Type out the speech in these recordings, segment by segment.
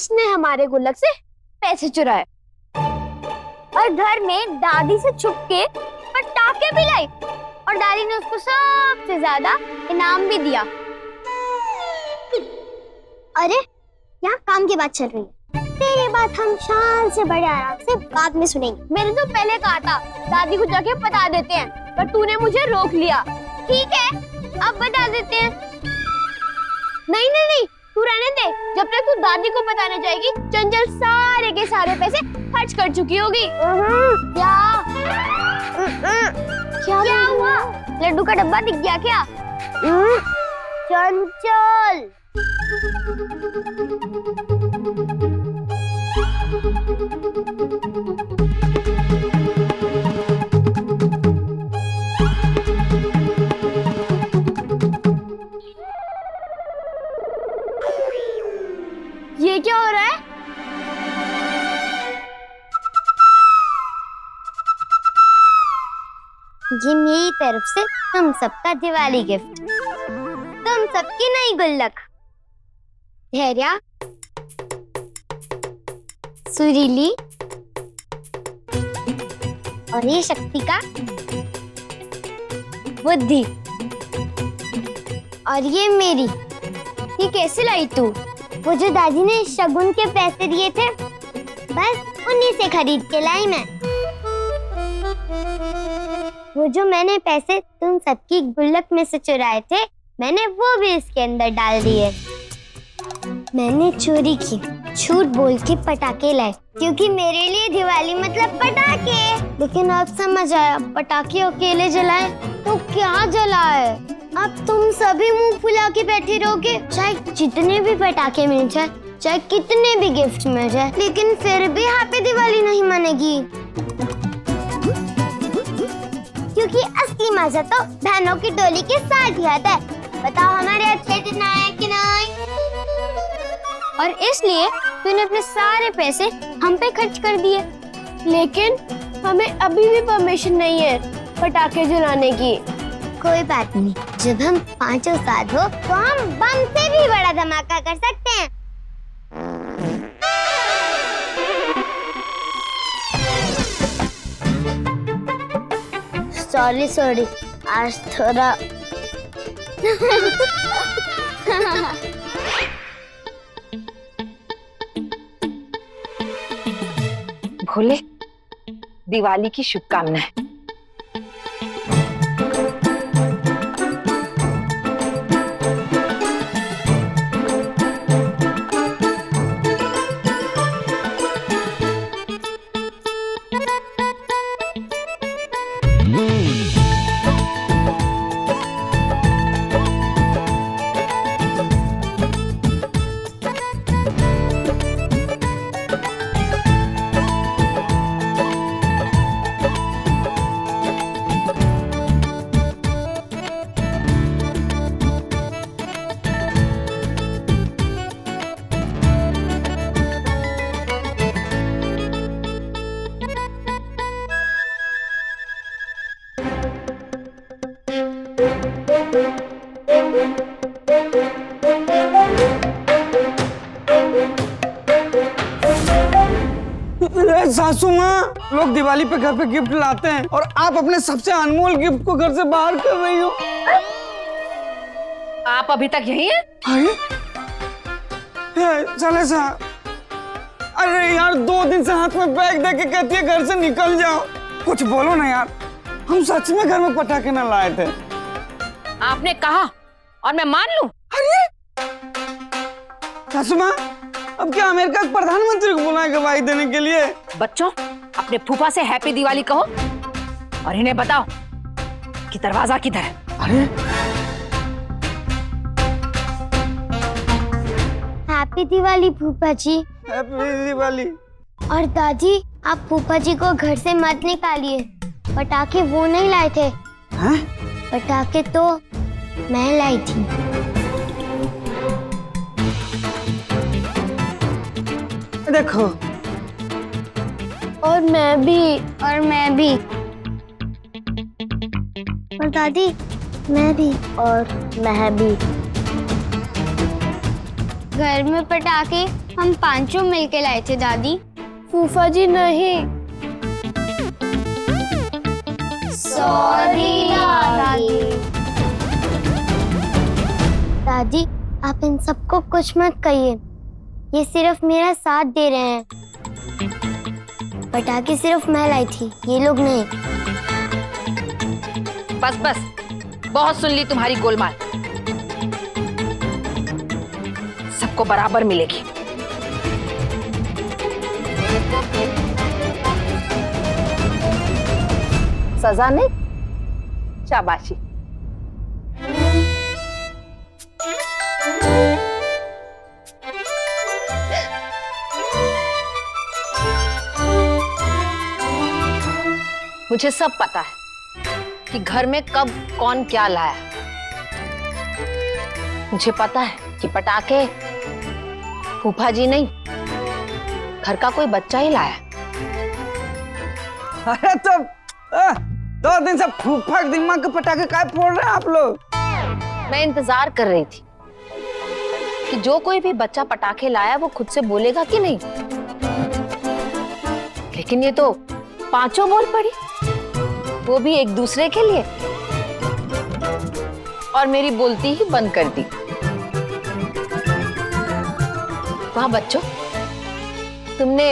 उसने हमारे गुल्लक से पैसे चुराए और घर में दादी से छुप के पटाखे भी लाई और दादी ने उसको सबसे ज्यादा इनाम भी दिया। अरे यहाँ काम की बात चल रही है, तेरी बात हम शान से बड़े आराम से बाद में सुनेंगे। मैंने तो पहले कहा था दादी को जाके बता देते हैं, पर तूने मुझे रोक लिया। ठीक है अब बता देते हैं। नहीं नहीं नहीं तू रहने दे, जब तक तू दादी को बताने जाएगी चंचल सारे के सारे पैसे खर्च कर चुकी होगी। क्या क्या, क्या हुआ? लड्डू का डब्बा दिख गया क्या? चंचल ये क्या हो रहा है? ये मेरी तरफ से तुम सबका दिवाली गिफ्ट, तुम सबकी नई गुल्लक। धैर्या, सुरीली और ये शक्ति का बुद्धि और ये मेरी। ये कैसे लाई तू? वो जो दादी ने शगुन के पैसे दिए थे बस उन्हीं से खरीद के लाई मैं। वो जो मैंने पैसे तुम सबकी गुल्लक में से चुराए थे मैंने वो भी इसके अंदर डाल दिए। मैंने चोरी की, झूठ बोल के पटाखे लाए क्योंकि मेरे लिए दिवाली मतलब पटाखे। लेकिन अब समझ आया पटाखे अकेले जलाए तो क्या जलाए। अब तुम सभी मुंह फुला के बैठे रहोगे, चाहे जितने भी पटाखे मिल जाए, चाहे कितने भी गिफ्ट मिल जाए, लेकिन फिर भी हैप्पी दिवाली नहीं मनेगी। क्योंकि असली मजा तो बहनों की डोली के साथ ही आता है। बताओ हमारे अच्छे दिन आए कि नहीं? और इसलिए तूने अपने सारे पैसे हम पे खर्च कर दिए, लेकिन हमें अभी भी परमिशन नहीं है पटाखे जलाने की। कोई बात नहीं, जब हम पांचों साथ हो तो हम बम से भी बड़ा धमाका कर सकते हैं। सॉरी आज थोड़ा भोले, दिवाली की शुभकामनाएं। सासू माँ, लोग दिवाली पे घर पे गिफ्ट लाते हैं और आप अपने सबसे अनमोल गिफ्ट को घर से बाहर कर रही हो। आप अभी तक यहीं हैं? चले सा। अरे यार 2 दिन से हाथ में बैग दे के कहती है घर से निकल जाओ। कुछ बोलो ना यार, हम सच में घर में पटाखे ना लाए थे। आपने कहा और मैं मान लूं? अरे सासू माँ, अब क्या अमेरिका के प्रधानमंत्री को बुलाए गवाही देने के लिए? बच्चों, अपने फूफा से हैप्पी दिवाली कहो और इन्हें बताओ कि दरवाजा किधर है। अरे हैप्पी दिवाली फूफा जी। हैप्पी दिवाली। और दादी, आप फूफा जी को घर से मत निकालिए, पटाखे वो नहीं लाए थे। हाँ? पटाखे तो मैं लाई थी। देखो, और मैं भी और दादी मैं भी और मैं भी। घर में पटाखे हम पांचों मिलके लाए थे दादी। फूफा जी नहीं। सॉरी दादी। दादी आप इन सबको कुछ मत कहिए, ये सिर्फ मेरा साथ दे रहे हैं। पटाखे सिर्फ मैं लाई थी, ये लोग नहीं। बस बस, बहुत सुन ली तुम्हारी गोलमाल। सबको बराबर मिलेगी। सजा नहीं, शाबाशी। मुझे सब पता है कि घर में कब कौन क्या लाया। मुझे पता है कि पटाखे फूफा जी नहीं, घर का कोई बच्चा ही लाया। अरे तो 2 दिन से फूफा के दिमाग के पटाखे काय फोड़ रहे हैं आप लोग? मैं इंतजार कर रही थी कि जो कोई भी बच्चा पटाखे लाया वो खुद से बोलेगा कि नहीं, लेकिन ये तो पांचों बोल पड़ी, वो भी एक दूसरे के लिए, और मेरी बोलती ही बंद कर दी। वाह बच्चों, तुमने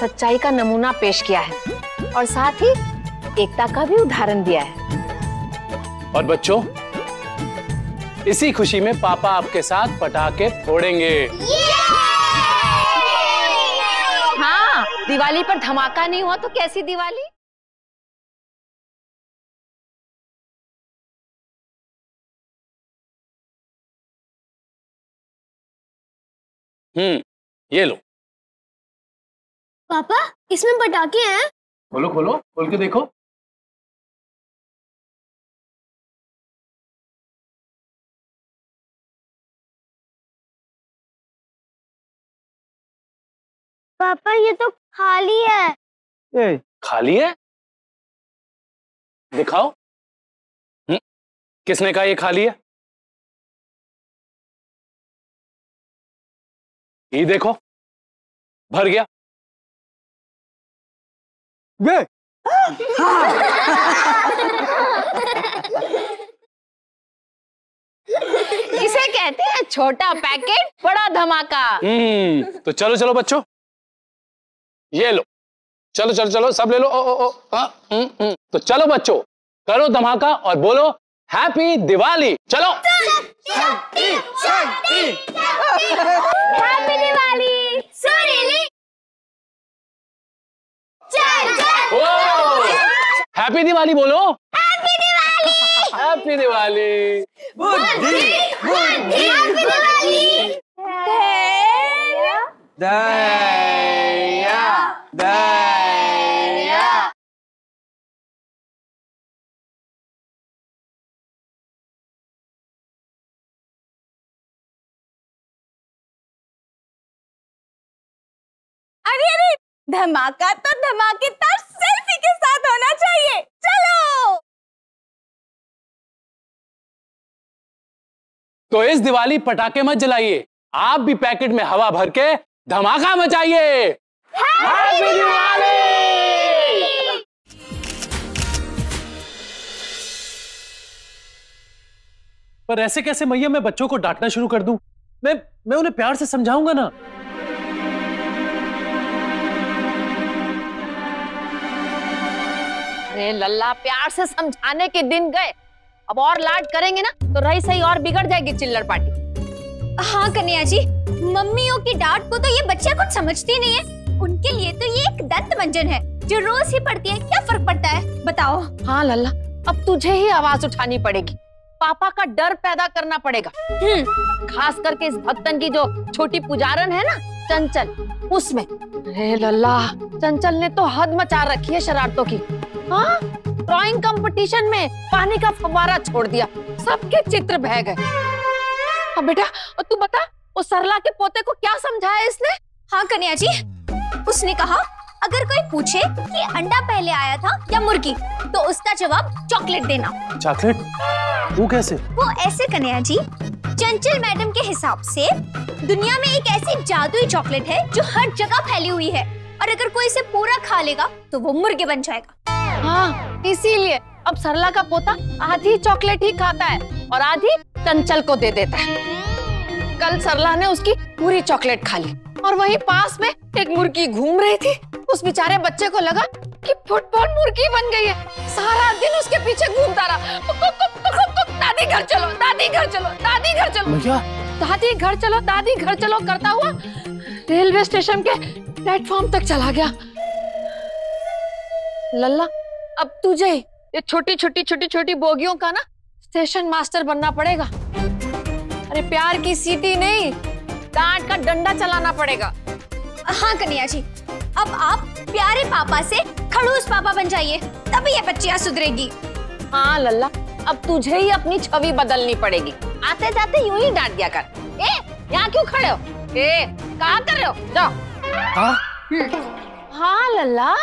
सच्चाई का नमूना पेश किया है और साथ ही एकता का भी उदाहरण दिया है। और बच्चों, इसी खुशी में पापा आपके साथ पटाखे फोड़ेंगे। हाँ, दिवाली पर धमाका नहीं हुआ तो कैसी दिवाली। ये लो पापा, इसमें पटाखे हैं। खोलो खोलो, खोल के देखो। पापा ये तो खाली है। ए, खाली है? दिखाओ। किसने कहा ये खाली है? ये देखो, भर गया। इसे कहते हैं छोटा पैकेट बड़ा धमाका। तो चलो चलो बच्चों, ये लो। चलो चलो चलो, सब ले लो। ओ, ओ, ओ, तो चलो बच्चों, करो धमाका और बोलो हैप्पी दिवाली। चलो शक्ति शक्ति हैप्पी दिवाली। सुरीली चल चल। हैप्पी दिवाली बोलो। Happy Diwali happy Diwali. बुद्धि बुद्धि हैप्पी दिवाली। धैर्य धैर्य। अरे अरे, धमाका तो धमाकेदार सेल्फी के साथ होना चाहिए। चलो तो इस दिवाली पटाखे मत जलाइए, आप भी पैकेट में हवा भर के धमाका मचाइए। हैप्पी दिवाली। पर ऐसे कैसे मैया मैं बच्चों को डांटना शुरू कर दूं? मैं उन्हें प्यार से समझाऊंगा ना। अरे लल्ला, प्यार से समझाने के दिन गए, अब और लाड करेंगे ना तो रही सही और बिगड़ जाएगी चिल्लर पार्टी। हाँ कन्हैया जी, मम्मियों की डांट को तो ये बच्चे कुछ समझती नहीं है। उनके लिए तो ये एक दंत मंजन है जो रोज ही पड़ती है, क्या फर्क पड़ता है बताओ। हाँ लल्ला, अब तुझे ही आवाज उठानी पड़ेगी, पापा का डर पैदा करना पड़ेगा। खास करके इस भक्तन की जो छोटी पुजारन है ना चंचल, उसमें। अरे लल्ला, चंचल ने तो हद मचा रखी है शरारतों की। हाँ, ड्राइंग कंपटीशन में पानी का फव्वारा छोड़ दिया, सबके चित्र बह गए। अब बेटा तू बता, उस सरला के पोते को क्या समझाया इसने? हाँ कन्हैया जी, उसने कहा अगर कोई पूछे कि अंडा पहले आया था या मुर्गी, तो उसका जवाब चॉकलेट देना। चॉकलेट? वो कैसे? वो ऐसे कन्हैया जी, चंचल मैडम के हिसाब से दुनिया में एक ऐसी जादुई चॉकलेट है जो हर जगह फैली हुई है, और अगर कोई इसे पूरा खा लेगा तो वो मुर्गे बन जाएगा। हाँ, इसीलिए अब सरला का पोता आधी चॉकलेट ही खाता है और आधी चंचल को दे देता है। कल सरला ने उसकी पूरी चॉकलेट खा ली और वहीं पास में एक मुर्गी घूम रही थी। उस बेचारे बच्चे को लगा कि फुटबॉल मुर्गी बन गई है, सारा दिन उसके पीछे घूमता रहा। दादी घर चलो, दादी घर चलो, दादी घर चलो, दादी घर चलो, दादी घर चलो करता हुआ रेलवे स्टेशन के प्लेटफॉर्म तक चला गया। लल्ला, अब तुझे ये छोटी छोटी छोटी छोटी बोगियों का ना स्टेशन मास्टर बनना पड़ेगा। अरे प्यार की सीटी नहीं, डांट का डंडा चलाना पड़ेगा। हाँ कन्हैया जी, अब आप प्यारे पापा से खड़ूस पापा बन जाइए, तभी ये बच्चियाँ सुधरेगी। हाँ लल्ला, अब तुझे ही अपनी छवि बदलनी पड़ेगी। आते जाते यूं ही डांट दिया कर। ए, यहाँ क्यों खड़े हो? ए, कहाँ कर रहे हो? जाओ। हाँ लल्ला,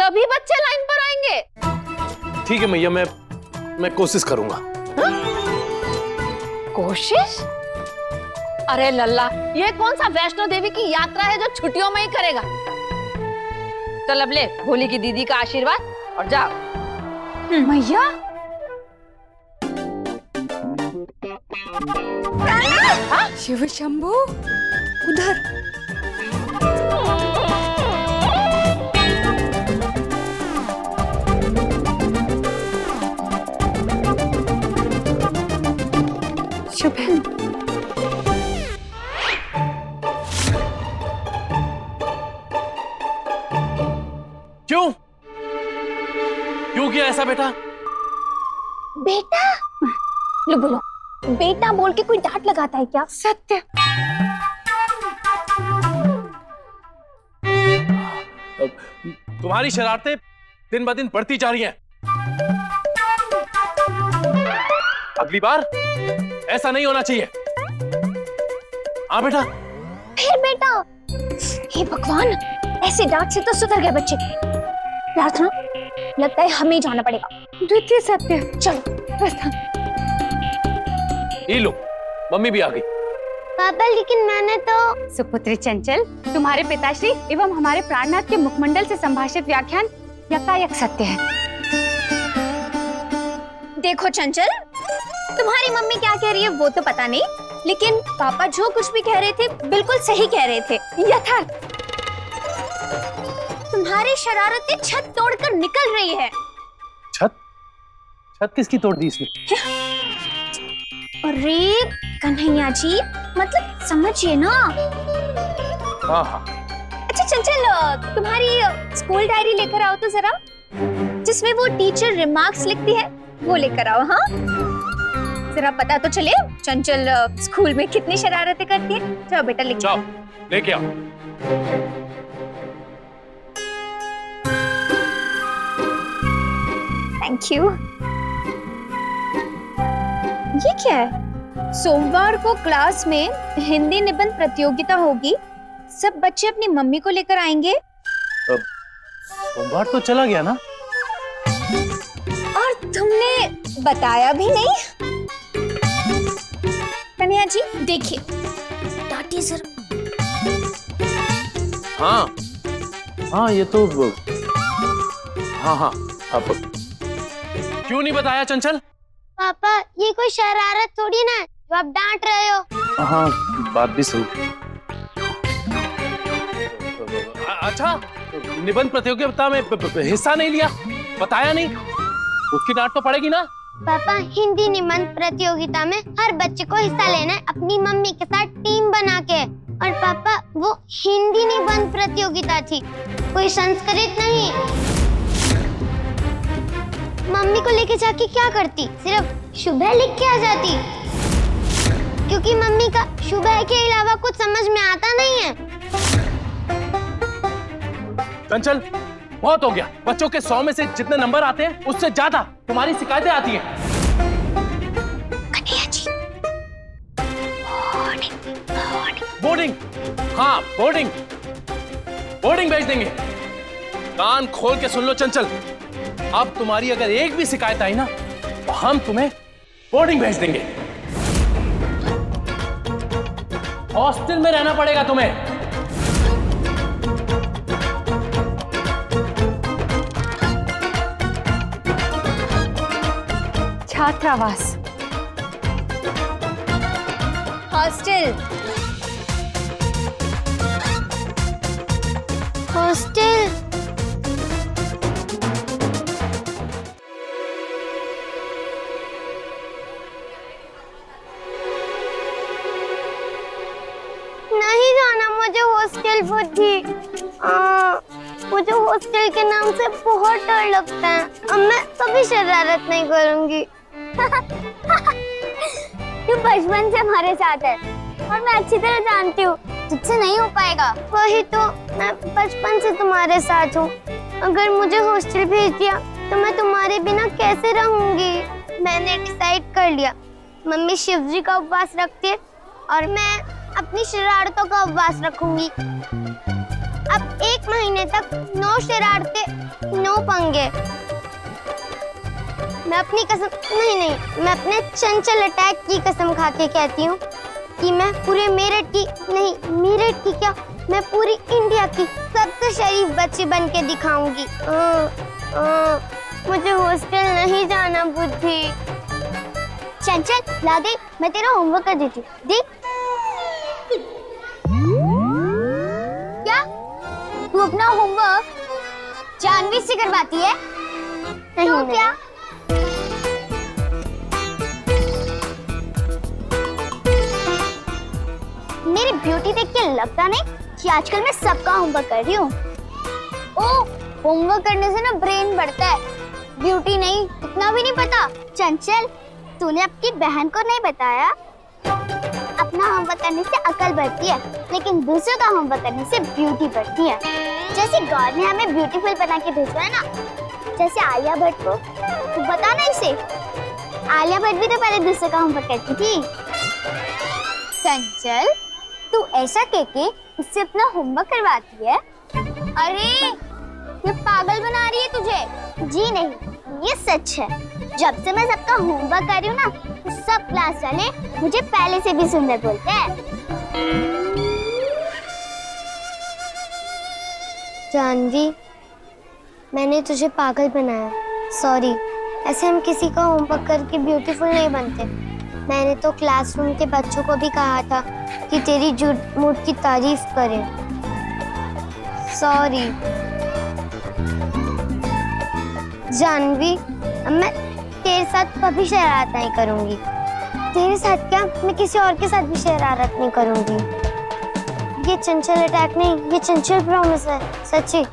तभी बच्चे लाइन पर आएंगे। ठीक है मैया, मैं कोशिश करूंगा। कोशिश? अरे लल्ला, ये कौन सा वैष्णो देवी की यात्रा है जो छुट्टियों में ही करेगा? चल अब ले भोली की दीदी का आशीर्वाद और जाओ। मैया, शिव शंभू, उधर क्यों किया ऐसा बेटा? बेटा लो, बोलो बेटा बोल के कोई डांट लगाता है क्या? सत्य, तुम्हारी शरारतें दिन ब दिन बढ़ती जा रही हैं। अगली बार ऐसा नहीं होना चाहिए। हाँ बेटा। फिर बेटा, हे भगवान, ऐसे डांट से तो सुधर गए बच्चे। प्रार्थना, लगता है हमें जाना पड़ेगा। द्वितीय सत्य, चलो। ये लो, मम्मी भी आ गई। पापा, लेकिन मैंने तो। सुपुत्री चंचल, तुम्हारे पिताश्री एवं हमारे प्राणनाथ के मुखमंडल से संभाषित व्याख्यान यकायक सत्य है। देखो चंचल, तुम्हारी मम्मी क्या कह रही है वो तो पता नहीं, लेकिन पापा जो कुछ भी कह रहे थे बिल्कुल सही कह रहे थे। यथार्थ, तुम्हारी शरारतें छत तोड़कर निकल रही है। छत किसकी तोड़ दी इसने? अरे कन्हैया जी, मतलब समझिए ना। हाँ। अच्छा चंचल, तुम्हारी स्कूल डायरी लेकर आओ तो जरा, जिसमें वो टीचर रिमार्क्स लिखती है वो लेकर आओ। हाँ, जरा पता तो चले चंचल स्कूल में कितनी शरारतें करती है। चलो बेटा लेके आओ। Thank you. ये क्या है? सोमवार को क्लास में हिंदी निबंध प्रतियोगिता होगी, सब बच्चे अपनी मम्मी को लेकर आएंगे। अब सोमवार तो चला गया ना, और तुमने बताया भी नहीं। कन्हैया जी देखिए, डांटी सर। हाँ, ये तो। हाँ, अब क्यों नहीं बताया चंचल? पापा, ये कोई शरारत थोड़ी ना जो आप डांट रहे हो। हाँ, बात भी सही। अच्छा, निबंध प्रतियोगिता में हिस्सा नहीं लिया, बताया नहीं, उसकी डांट तो पड़ेगी ना। पापा, हिंदी निबंध प्रतियोगिता में हर बच्चे को हिस्सा लेना है अपनी मम्मी के साथ टीम बना के। और पापा, वो हिंदी निबंध प्रतियोगिता थी, कोई संस्कृत नहीं। मम्मी को लेके जाके क्या करती, सिर्फ शुभह लिख के आ जाती, क्योंकि मम्मी का शुभह के अलावा कुछ समझ में आता नहीं है। चंचल, बहुत हो गया। बच्चों के 100 में से जितने नंबर आते हैं उससे ज्यादा तुम्हारी शिकायतें आती हैं। कन्हैया जी, बोर्डिंग। हाँ, बोर्डिंग भेज देंगे। कान खोल के सुन लो चंचल, अब तुम्हारी अगर एक भी शिकायत आई ना तो हम तुम्हें बोर्डिंग भेज देंगे। हॉस्टल में रहना पड़ेगा तुम्हें। छात्रावास, हॉस्टल, हॉस्टल। नहीं जाना मुझे हॉस्टल, बुद्धि मुझे हॉस्टल के नाम से बहुत डर लगता है। अब मैं कभी शरारत नहीं करूंगी। तू बचपन से हमारे साथ है और मैं अच्छी तरह जानती हूँ तुझसे नहीं हो पाएगा। वही तो, मैं बचपन से तुम्हारे साथ हूँ। अगर मुझे हॉस्टल भेज दिया तो मैं तुम्हारे बिना कैसे रहूँगी? मैंने डिसाइड कर लिया, मम्मी शिवजी का उपवास रखती है और मैं अपनी शरारतों का उपवास रखूंगी। अब 1 महीने तक 9 शरारतें 9 पंगे। मैं अपनी कसम नहीं, मैं अपने चंचल अटैक की कसम खा के कहती हूँ कि मैं पूरे मेरठ की नहीं, मेरठ की क्या, मैं पूरी इंडिया की सबसे शरीफ बच्ची बन के दिखाऊंगी। मुझे हॉस्टल नहीं जाना बुद्धि। चंचल ला दे, मैं तेरा होमवर्क कर देती हूँ। देख क्या तू अपना होमवर्क जानवी से करवाती है? नहीं, तो क्या मेरी ब्यूटी देख के लगता नहीं कि आजकल मैं सबका होमवर्क कर रही हूँ? ओह, होमवर्क करने से ना ब्रेन बढ़ता है, ब्यूटी नहीं। इतना भी नहीं पता। चंचल, तूने अपनी बहन को नहीं बताया? अपना होमवर्क करने से अकल बढ़ती है, लेकिन दूसरों का होमवर्क करने से ब्यूटी बढ़ती है। जैसे गॉड ने हमें ब्यूटीफुल बना के भेजा है ना, जैसे आलिया भट्ट को। तू बता ना इसे, आलिया भट्ट भी तो पहले दूसरों का होमवर्क करती थी। चंचल, तू ऐसा कहके उससे अपना होमवर्क करवाती है? अरे ये पागल बना रही है तुझे। जी नहीं, ये सच है। जब से मैं सबका होमवर्क कर रही हूँ ना, तो सब क्लास वाले मुझे पहले से भी सुंदर बोलते हैं। जानवी, मैंने तुझे पागल बनाया, सॉरी। ऐसे हम किसी का होमवर्क करके ब्यूटीफुल नहीं बनते। मैंने तो क्लासरूम के बच्चों को भी कहा था कि तेरी मूड की तारीफ करें। सॉरी जानवी, अब मैं तेरे साथ कभी शरारत नहीं करूंगी। तेरे साथ क्या, मैं किसी और के साथ भी शरारत नहीं करूंगी। ये चंचल अटैक नहीं, ये चंचल प्रॉमिस है, सच्ची।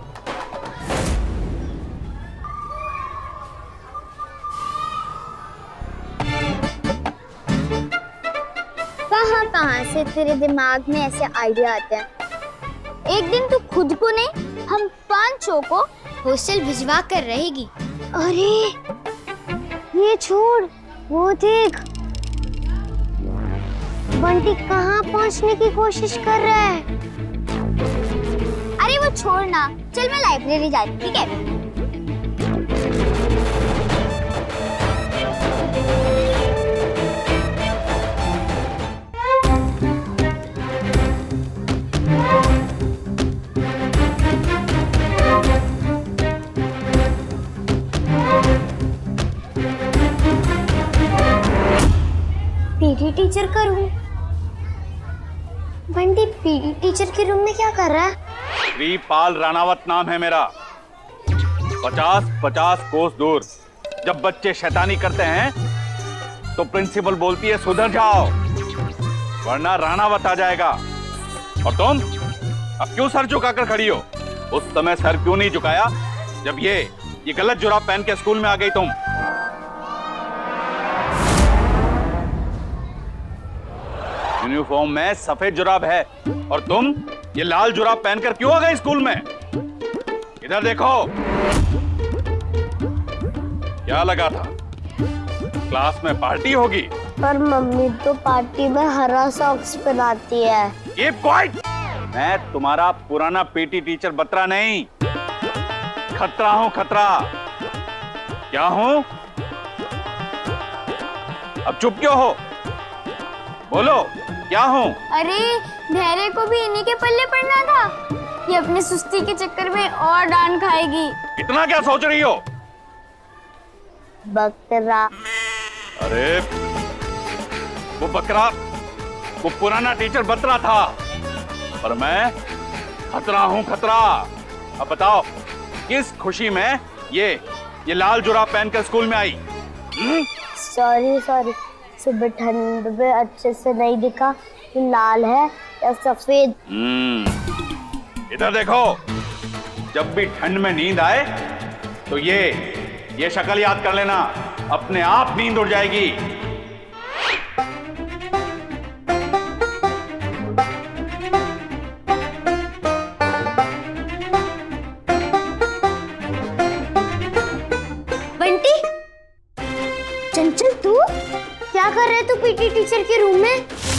से तेरे दिमाग में ऐसे आइडिया आते हैं? एक दिन तू खुद को नहीं, हम 5 को हॉस्टल भिजवा कर रहेगी। अरे ये छोड़, वो देख बंटी कहाँ पहुँचने की कोशिश कर रहा है। अरे वो छोड़ ना, चल मैं लाइब्रेरी जाती, ठीक है? पीटी टीचर का रूम। बंटी पीटी टीचर के रूम में क्या कर रहा है? श्रीपाल राणावत नाम है मेरा। 50-50 कोस दूर जब बच्चे शैतानी करते हैं तो प्रिंसिपल बोलती है सुधर जाओ वरना राणावत आ जाएगा। और तुम अब क्यों सर झुका कर खड़ी हो? उस समय सर क्यों नहीं झुकाया जब ये गलत जुराब पहन के स्कूल में आ गई तुम? यूनिफॉर्म में सफेद जुराब है और तुम ये लाल जुराब पहनकर क्यों आ गए स्कूल में? इधर देखो, क्या लगा था क्लास में पार्टी होगी? पर मम्मी तो पार्टी में हरा सॉक्स पहनाती है। Keep quiet. मैं तुम्हारा पुराना पीटी टीचर बत्रा नहीं, खतरा हूं, खतरा। क्या हूं? अब चुप क्यों हो? बोलो क्या हूं? अरे भैरे को भी इन्हीं के पल्ले पड़ना था। ये अपनी सुस्ती के चक्कर में और डांट खाएगी। इतना क्या सोच रही हो? बकरा। अरे वो बकरा, वो पुराना टीचर बतरा था, पर मैं खतरा हूं, खतरा। अब बताओ किस खुशी में ये लाल जुराब पहनकर स्कूल में आई? सॉरी, सुबह ठंड में अच्छे से नहीं दिखा लाल है या सफेद। इधर देखो, जब भी ठंड में नींद आए तो ये शक्ल याद कर लेना, अपने आप नींद उड़ जाएगी। बंटी, चंचल तू क्या कर रहे तू पीटी टीचर के रूम में?